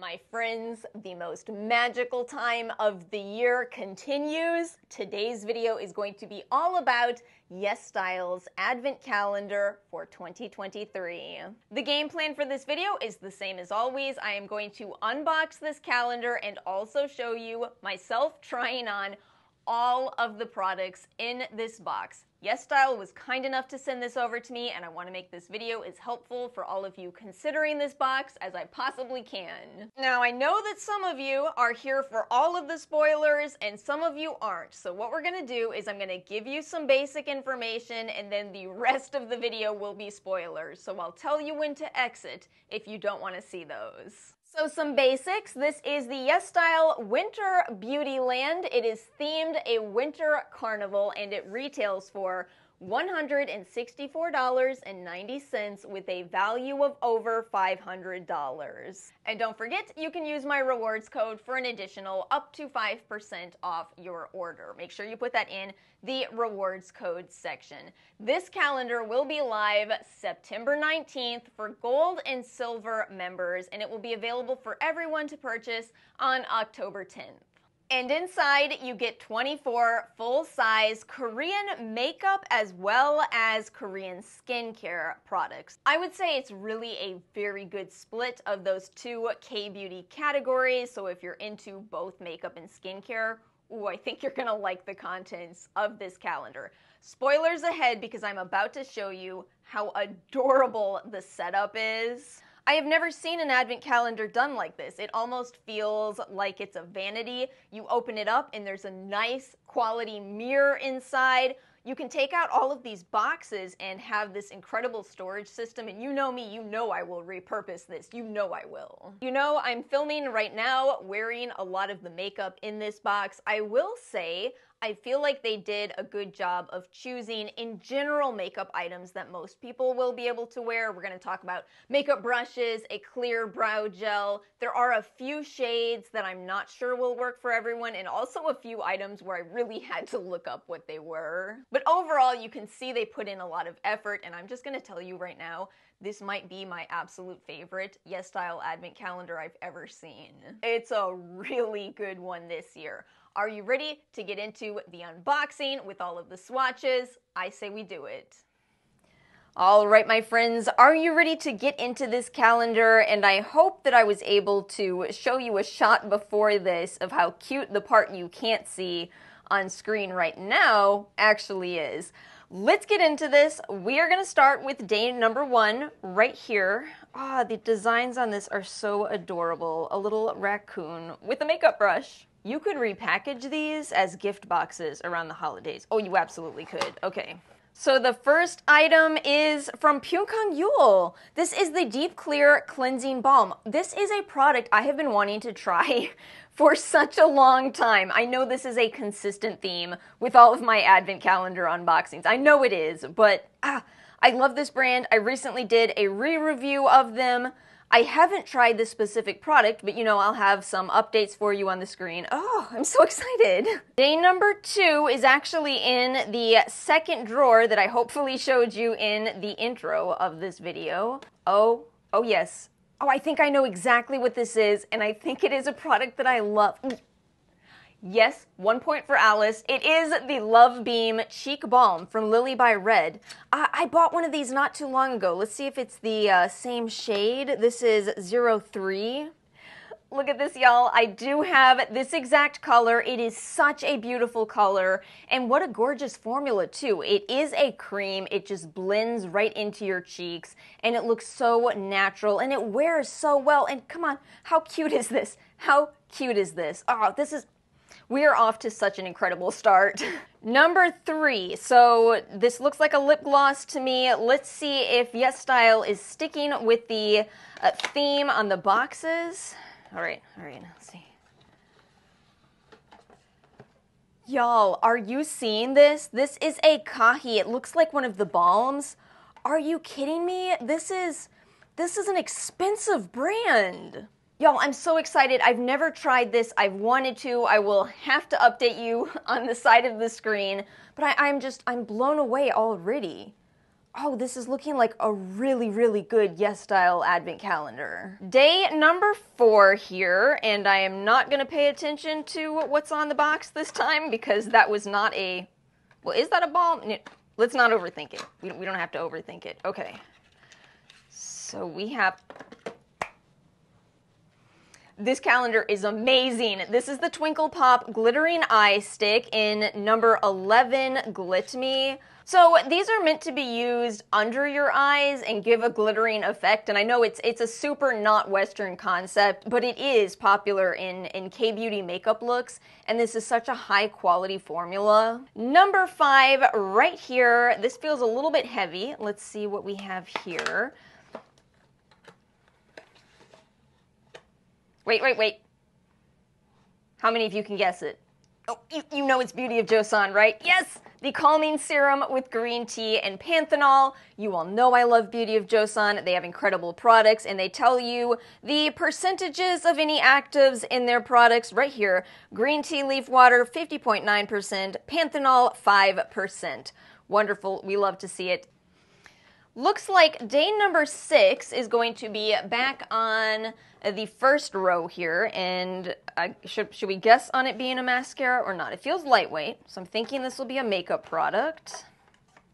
My friends, the most magical time of the year continues. Today's video is going to be all about YesStyle's Advent Calendar for 2023. The game plan for this video is the same as always. I am going to unbox this calendar and also show you myself trying on all of the products in this box. YesStyle was kind enough to send this over to me, and I want to make this video as helpful for all of you considering this box as I possibly can. Now, I know that some of you are here for all of the spoilers, and some of you aren't. So what we're going to do is I'm going to give you some basic information, and then the rest of the video will be spoilers. So I'll tell you when to exit if you don't want to see those. So some basics. This is the YesStyle Winter Beautyland. It is themed a winter carnival, and it retails for $164.90 with a value of over $500. And don't forget, you can use my rewards code for an additional up to 5% off your order. Make sure you put that in the rewards code section. This calendar will be live September 19th for gold and silver members, and it will be available for everyone to purchase on October 10th. And inside, you get 24 full-size Korean makeup as well as Korean skincare products. I would say it's really a very good split of those two K-beauty categories, so if you're into both makeup and skincare, ooh, I think you're gonna like the contents of this calendar. Spoilers ahead, because I'm about to show you how adorable the setup is. I have never seen an advent calendar done like this. It almost feels like it's a vanity. You open it up and there's a nice quality mirror inside. You can take out all of these boxes and have this incredible storage system, and you know me, you know I will repurpose this, you know I will. You know I'm filming right now wearing a lot of the makeup in this box. I will say I feel like they did a good job of choosing in general makeup items that most people will be able to wear. We're gonna talk about makeup brushes, a clear brow gel. There are a few shades that I'm not sure will work for everyone, and also a few items where I really had to look up what they were. But overall, you can see they put in a lot of effort, and I'm just gonna tell you right now, this might be my absolute favorite YesStyle Advent Calendar I've ever seen. It's a really good one this year. Are you ready to get into the unboxing with all of the swatches? I say we do it. All right, my friends, are you ready to get into this calendar? And I hope that I was able to show you a shot before this of how cute the part you can't see on screen right now actually is. Let's get into this. We are gonna start with day number one right here. Ah, the designs on this are so adorable. A little raccoon with a makeup brush. You could repackage these as gift boxes around the holidays. Oh, you absolutely could. Okay. So the first item is from Pyunkang Yul. This is the Deep Clear Cleansing Balm. This is a product I have been wanting to try for such a long time. I know this is a consistent theme with all of my advent calendar unboxings. I know it is, but I love this brand. I recently did a re-review of them. I haven't tried this specific product, but you know I'll have some updates for you on the screen. Oh, I'm so excited. Day number two is actually in the second drawer that I hopefully showed you in the intro of this video. Oh yes. Oh, I think I know exactly what this is, and I think it is a product that I love. Yes, 1 point for Alice. It is the Love Beam Cheek Balm from Lily by Red. I bought one of these not too long ago. Let's see if it's the same shade. This is 03. Look at this, y'all. I do have this exact color. It is such a beautiful color, and what a gorgeous formula, too. It is a cream. It just blends right into your cheeks, and it looks so natural, and it wears so well, and come on, how cute is this? How cute is this? Oh, this is... We are off to such an incredible start. Number three, so this looks like a lip gloss to me. Let's see if YesStyle is sticking with the theme on the boxes. All right, let's see. Y'all, are you seeing this? This is a Kahi. It looks like one of the balms. Are you kidding me? This is an expensive brand. Y'all, I'm so excited. I've never tried this. I've wanted to. I will have to update you on the side of the screen, but I'm blown away already. oh, this is looking like a really, really good YesStyle advent calendar. Day number 4 here, and I am not gonna pay attention to what's on the box this time because that was not a, well, is that a ball? Let's not overthink it. We don't have to overthink it. Okay. So we have, this calendar is amazing. This is the Twinkle Pop Glittering Eye Stick in number 11, Glit Me. So these are meant to be used under your eyes and give a glittering effect, and I know it's a super not Western concept, but it is popular in K-beauty makeup looks, and this is such a high quality formula. Number 5 right here, this feels a little bit heavy. Let's see what we have here. Wait, wait, wait. How many of you can guess it? Oh, you know it's Beauty of Joseon, right? Yes! The Calming Serum with green tea and panthenol. You all know I love Beauty of Joseon. They have incredible products, and they tell you the percentages of any actives in their products right here. Green tea leaf water, 50.9%. Panthenol, 5%. Wonderful. We love to see it. Looks like day number 6 is going to be back on the first row here, and should we guess on it being a mascara or not? It feels lightweight, so I'm thinking this will be a makeup product.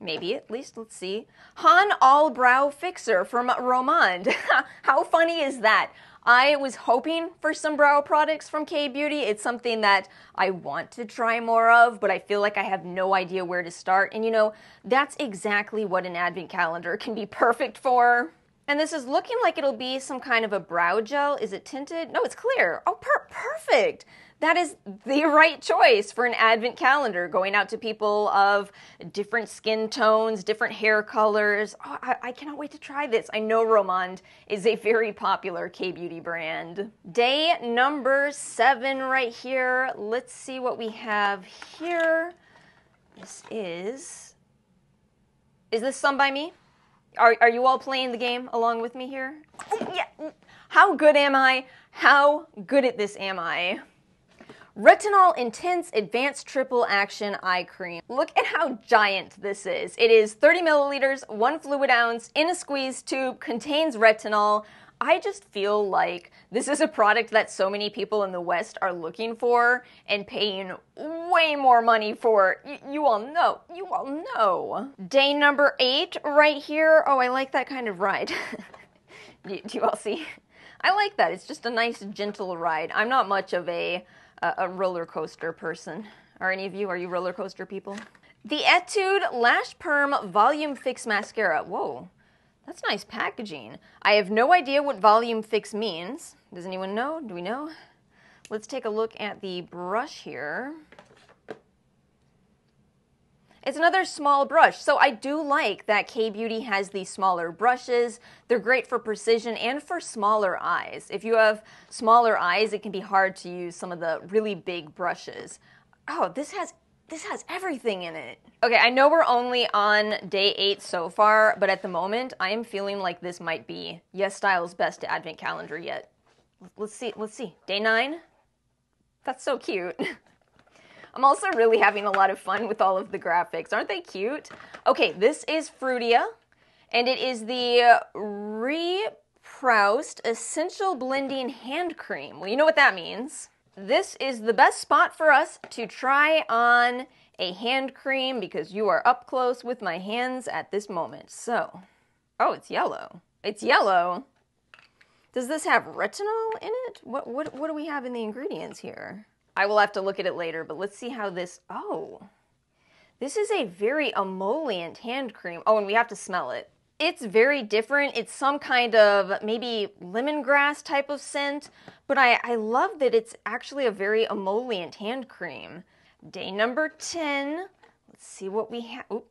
Maybe, at least, let's see. Han All Brow Fixer from Romand. How funny is that? I was hoping for some brow products from K-beauty. It's something that I want to try more of, but I feel like I have no idea where to start. And you know, that's exactly what an advent calendar can be perfect for. And this is looking like it'll be some kind of a brow gel. Is it tinted? No, it's clear. Oh, perfect! That is the right choice for an advent calendar, going out to people of different skin tones, different hair colors. Oh, I cannot wait to try this. I know Romand is a very popular K-beauty brand. Day number 7 right here. Let's see what we have here. This is this Some By Me? Are you all playing the game along with me here? Oh, yeah. How good am I? How good at this am I? Retinol Intense Advanced Triple Action Eye Cream. Look at how giant this is. It is 30 milliliters, 1 fluid ounce, in a squeeze tube, contains retinol. I just feel like this is a product that so many people in the West are looking for and paying way more money for. You all know. Day number 8 right here. Oh, I like that kind of ride. Do you all see? I like that. It's just a nice, gentle ride. I'm not much of a roller coaster person. Are any of you? Are you roller coaster people? The Etude Lash Perm Volume Fix Mascara. Whoa. That's nice packaging. I have no idea what volume fix means. Does anyone know? Do we know? Let's take a look at the brush here. It's another small brush. So I do like that K-beauty has these smaller brushes. They're great for precision and for smaller eyes. If you have smaller eyes, it can be hard to use some of the really big brushes. Oh, this has everything in it. Okay, I know we're only on day 8 so far, but at the moment, I am feeling like this might be YesStyle's best advent calendar yet. Let's see. Day 9? That's so cute. I'm also really having a lot of fun with all of the graphics. Aren't they cute? Okay, this is Frutia, and it is the Re-Proust Essential Blending Hand Cream. Well, you know what that means. This is the best spot for us to try on a hand cream because you are up close with my hands at this moment. So, oh, it's yellow. It's yellow. Does this have retinol in it? What do we have in the ingredients here? I will have to look at it later, but let's see how this, oh. This is a very emollient hand cream. Oh, and we have to smell it. It's very different. It's some kind of maybe lemongrass type of scent, but I love that it's actually a very emollient hand cream. Day number 10. Let's see what we have. Oop,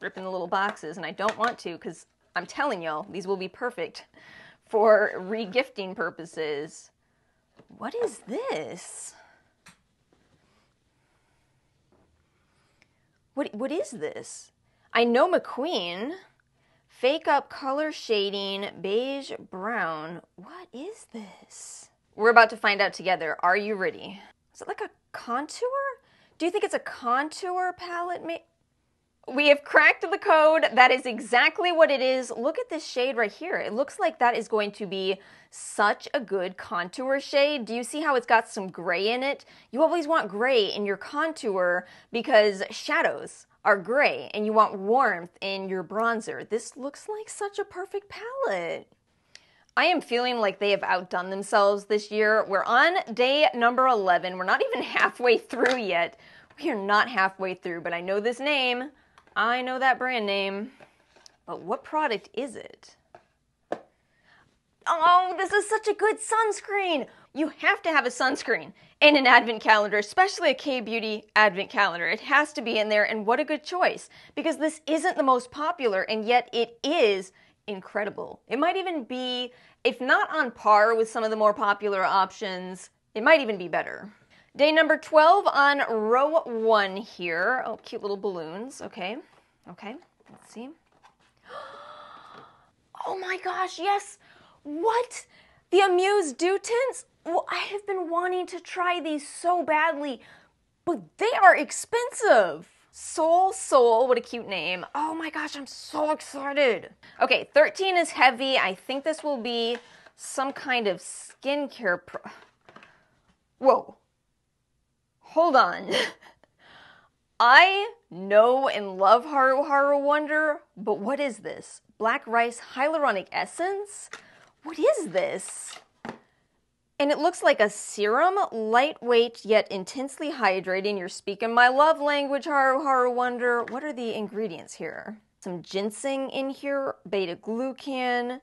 ripping the little boxes, and I don't want to because I'm telling y'all, these will be perfect for regifting purposes. What is this? What is this? I know McQueen. Fake Up Color Shading Beige Brown. What is this? We're about to find out together. Are you ready? Is it like a contour? Do you think it's a contour palette? We have cracked the code. That is exactly what it is. Look at this shade right here. It looks like that is going to be such a good contour shade. Do you see how it's got some gray in it? You always want gray in your contour because shadows are gray and you want warmth in your bronzer. This looks like such a perfect palette. I am feeling like they have outdone themselves this year. We're on day number 11. We're not even halfway through yet. We are not halfway through, but I know this name. I know that brand name. But what product is it? Oh, this is such a good sunscreen. You have to have a sunscreen in an advent calendar, especially a K-beauty advent calendar. It has to be in there, and what a good choice, because this isn't the most popular, and yet it is incredible. It might even be, if not on par with some of the more popular options, it might even be better. Day number 12 on row 1 here. Oh, cute little balloons. Okay. Okay. Let's see. Oh my gosh, yes! What? The Amuse Dew Tints? Well, I have been wanting to try these so badly, but they are expensive. Soul, what a cute name. Oh my gosh, I'm so excited. Okay, 13 is heavy. I think this will be some kind of skincare Whoa. Hold on. I know and love Haru Haru Wonder, but what is this? Black rice hyaluronic essence? What is this? And it looks like a serum, lightweight yet intensely hydrating. You're speaking my love language, Haru Haru Wonder. What are the ingredients here? Some ginseng in here, beta-glucan.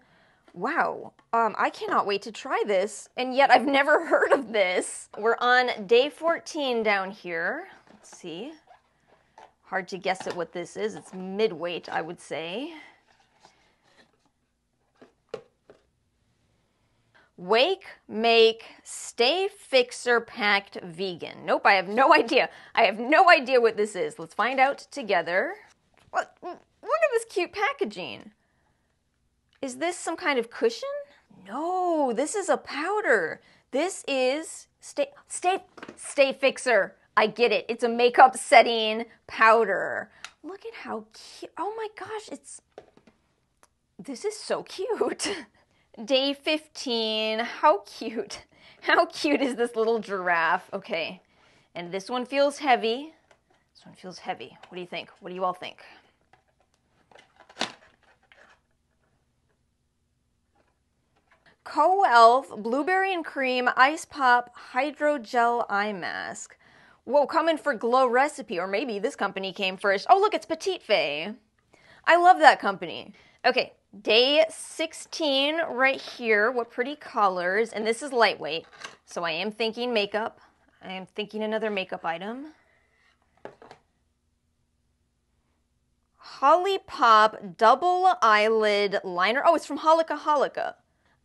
Wow, I cannot wait to try this, and yet I've never heard of this. We're on day 14 down here. Let's see. Hard to guess at what this is. It's mid-weight, I would say. Wake, Make, Stay Fixer Packed Vegan. Nope, I have no idea. I have no idea what this is. Let's find out together. What? Look at this cute packaging. Is this some kind of cushion? No, this is a powder. This is Stay Fixer. I get it. It's a makeup setting powder. Look at how cute. Oh my gosh, this is so cute. Day 15. How cute. How cute is this little giraffe? Okay. And this one feels heavy. This one feels heavy. What do you think? What do you all think? Co-Elf Blueberry and Cream Ice Pop Hydrogel Eye Mask. Whoa, coming for Glow Recipe, or maybe this company came first. Oh, look, it's Petit Fée. I love that company. Okay, day 16 right here. What pretty colors. And this is lightweight, so I am thinking makeup. I am thinking another makeup item. Holly Pop Double Eyelid Liner. Oh, it's from Holika Holika.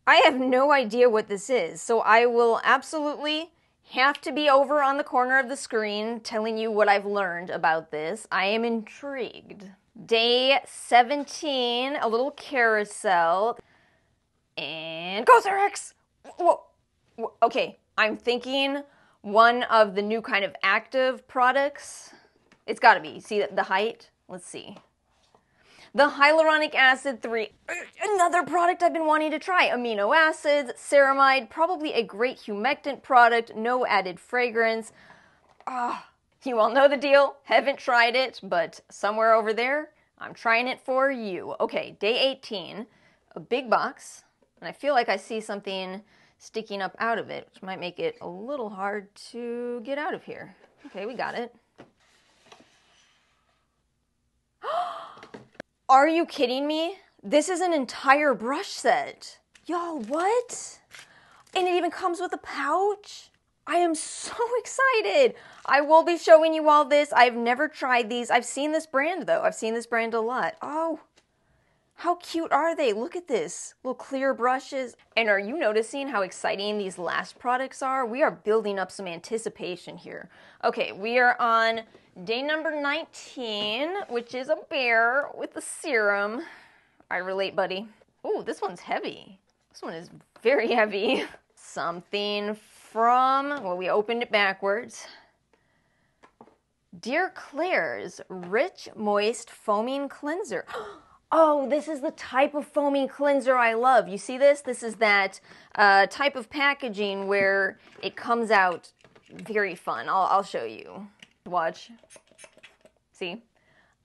I have no idea what this is, so I will absolutely have to be over on the corner of the screen telling you what I've learned about this. I am intrigued. Day 17, a little carousel, and CosRx! Whoa. Okay, I'm thinking one of the new kind of active products. It's gotta be. See the height? Let's see. The Hyaluronic Acid 3, another product I've been wanting to try. Amino acids, ceramide, probably a great humectant product, no added fragrance. Ah, you all know the deal, haven't tried it, but somewhere over there, I'm trying it for you. Okay, day 18, a big box, and I feel like I see something sticking up out of it, which might make it a little hard to get out of here. Okay, we got it. Are you kidding me? This is an entire brush set. Y'all, what? And it even comes with a pouch? I am so excited. I will be showing you all this. I've never tried these. I've seen this brand though. I've seen this brand a lot. Oh, how cute are they? Look at this. Little clear brushes. And are you noticing how exciting these last products are? We are building up some anticipation here. Okay, we are on day number 19, which is a bear with a serum. I relate, buddy. Ooh, this one's heavy. This one is very heavy. Something from, well, we opened it backwards. Dear Claire's Rich Moist Foaming Cleanser. Oh, this is the type of foaming cleanser I love. You see this? This is that type of packaging where it comes out very fun. I'll show you. Watch. See?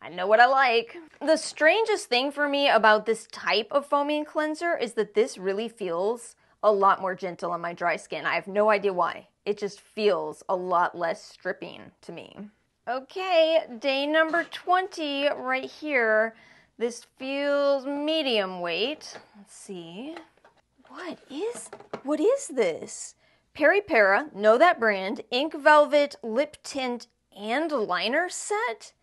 I know what I like. The strangest thing for me about this type of foaming cleanser is that this really feels a lot more gentle on my dry skin. I have no idea why. It just feels a lot less stripping to me. Okay, day number 20 right here. This feels medium weight. Let's see. What is this? Peripera, know that brand, Ink Velvet Lip Tint and Liner Set?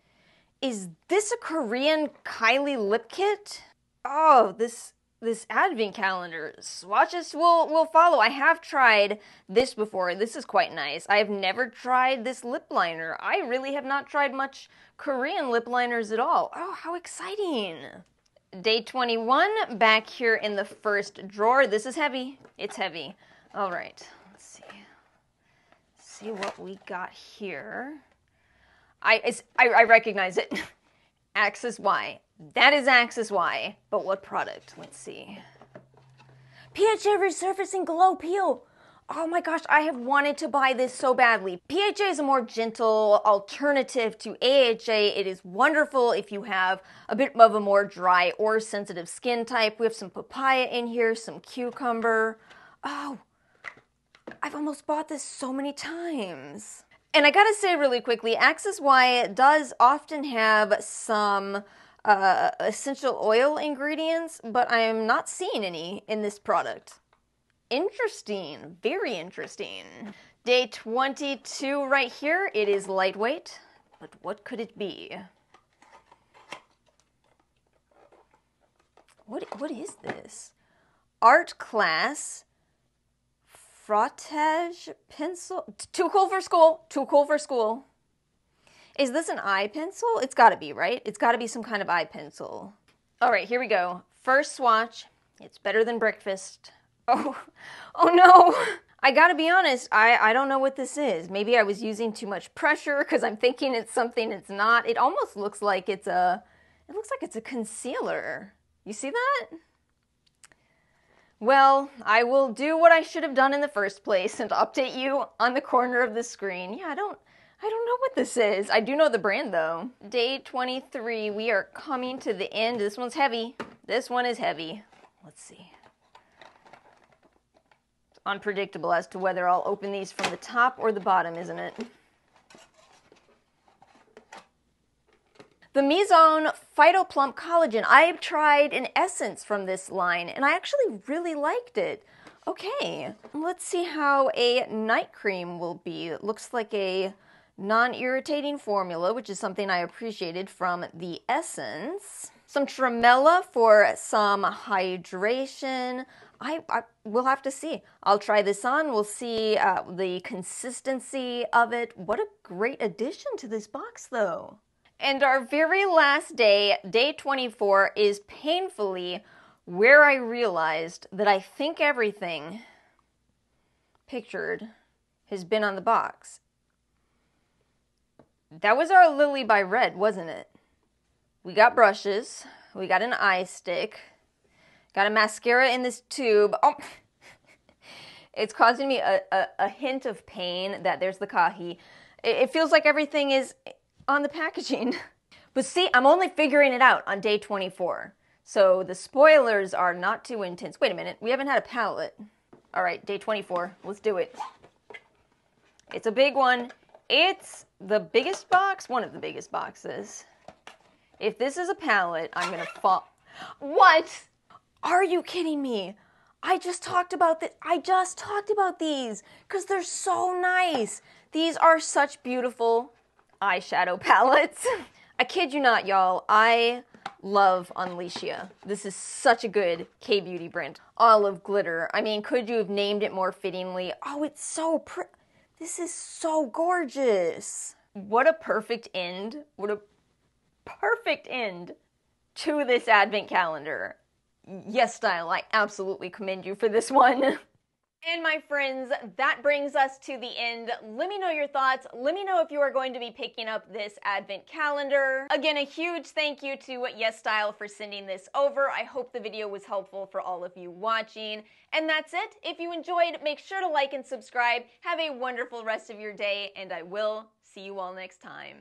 Is this a Korean Kylie lip kit? Oh, this advent calendar swatches will follow. I have tried this before. This is quite nice. I have never tried this lip liner. I really have not tried much Korean lip liners at all. Oh, how exciting. Day 21, back here in the first drawer. This is heavy. It's heavy. All right, let's see. Let's see what we got here. I recognize it. Axis Y. That is Axis Y. But what product? Let's see. PHA Resurfacing Glow Peel. Oh my gosh, I have wanted to buy this so badly. PHA is a more gentle alternative to AHA. It is wonderful if you have a bit of a more dry or sensitive skin type. We have some papaya in here, some cucumber. Oh, I've almost bought this so many times. And I gotta say really quickly, Axis Y does often have some essential oil ingredients, but I am not seeing any in this product. Interesting, very interesting. Day 22 right here, it is lightweight, but what could it be? What is this? Art Class Frottage pencil? Too Cool for School. Too Cool for School. Is this an eye pencil? It's gotta be, right? It's gotta be some kind of eye pencil. All right, here we go. First swatch. It's better than breakfast. Oh no. I gotta be honest, I don't know what this is. Maybe I was using too much pressure because I'm thinking it's something it's not. It almost looks like it's a concealer. You see that? Well, I will do what I should have done in the first place and update you on the corner of the screen. Yeah, I don't know what this is. I do know the brand though. Day 23, we are coming to the end. This one's heavy. This one is heavy. Let's see. It's unpredictable as to whether I'll open these from the top or the bottom, isn't it? The Mizone Phyto Plump Collagen. I have tried an essence from this line and I actually really liked it. Okay, let's see how a night cream will be. It looks like a non-irritating formula, which is something I appreciated from the essence. Some Tremella for some hydration. I will have to see. I'll try this on. We'll see the consistency of it. What a great addition to this box though. And our very last day, day 24, is painfully where I realized that I think everything pictured has been on the box. That was our Lily by Red, wasn't it? We got brushes, we got an eye stick, got a mascara in this tube. Oh, it's causing me a hint of pain that there's the Kahi. It feels like everything is on the packaging. But see, I'm only figuring it out on day 24. So the spoilers are not too intense. Wait a minute, we haven't had a palette. All right, day 24, let's do it. It's a big one. It's the biggest box, one of the biggest boxes. If this is a palette, I'm gonna fall. What? Are you kidding me? I just talked about these because they're so nice. These are such beautiful eyeshadow palettes. I kid you not, y'all. I love Unleashia. This is such a good K-beauty brand. Olive glitter. I mean, could you have named it more fittingly? Oh, it's so pretty. This is so gorgeous. What a perfect end. What a perfect end to this advent calendar. YesStyle, I absolutely commend you for this one. And my friends, that brings us to the end. Let me know your thoughts. Let me know if you are going to be picking up this advent calendar. Again, a huge thank you to YesStyle for sending this over. I hope the video was helpful for all of you watching. And that's it. If you enjoyed, make sure to like and subscribe. Have a wonderful rest of your day, and I will see you all next time.